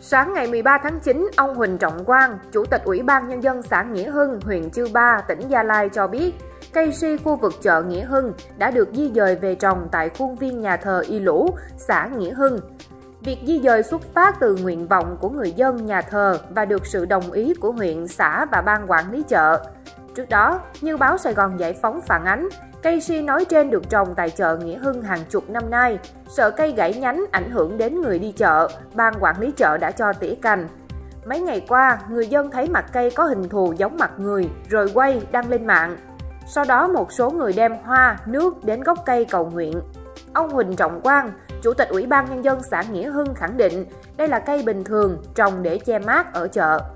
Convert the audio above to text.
Sáng ngày 13 tháng 9, ông Huỳnh Trọng Quang, Chủ tịch Ủy ban Nhân dân xã Nghĩa Hưng, huyện Chư Pah, tỉnh Gia Lai cho biết, cây si khu vực chợ Nghĩa Hưng đã được di dời về trồng tại khuôn viên nhà thờ Ea Lũh, xã Nghĩa Hưng. Việc di dời xuất phát từ nguyện vọng của người dân nhà thờ và được sự đồng ý của huyện, xã và ban quản lý chợ. Trước đó, như báo Sài Gòn Giải Phóng phản ánh, cây si nói trên được trồng tại chợ Nghĩa Hưng hàng chục năm nay. Sợ cây gãy nhánh ảnh hưởng đến người đi chợ, ban quản lý chợ đã cho tỉa cành. Mấy ngày qua, người dân thấy mặt cây có hình thù giống mặt người rồi quay đăng lên mạng. Sau đó một số người đem hoa, nước đến gốc cây cầu nguyện. Ông Huỳnh Trọng Quang, Chủ tịch Ủy ban Nhân dân xã Nghĩa Hưng khẳng định đây là cây bình thường trồng để che mát ở chợ.